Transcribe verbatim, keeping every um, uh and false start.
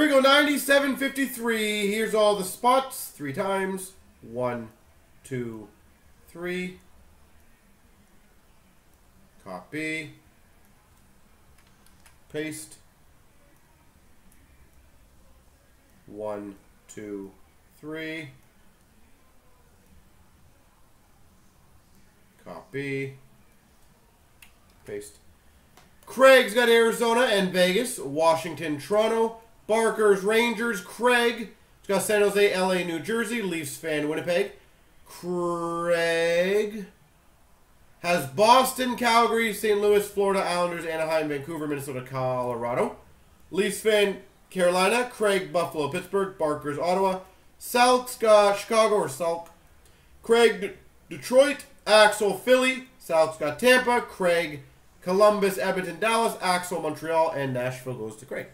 Here we go, ninety-seven fifty-three. Here's all the spots. Three times. One, two, three. Copy. Paste. One, two, three. Copy. Paste. Craig's got Arizona and Vegas. Washington, Toronto. Barker's Rangers, Craig. It's got San Jose, L A, New Jersey. Leafs fan, Winnipeg. Craig. Has Boston, Calgary, Saint Louis, Florida, Islanders, Anaheim, Vancouver, Minnesota, Colorado. Leafs fan, Carolina. Craig, Buffalo, Pittsburgh. Barker's, Ottawa. Salk's got Chicago or Salk. Craig, D Detroit. Axel, Philly. Salk's got Tampa. Craig, Columbus, Edmonton, Dallas. Axel, Montreal. And Nashville goes to Craig.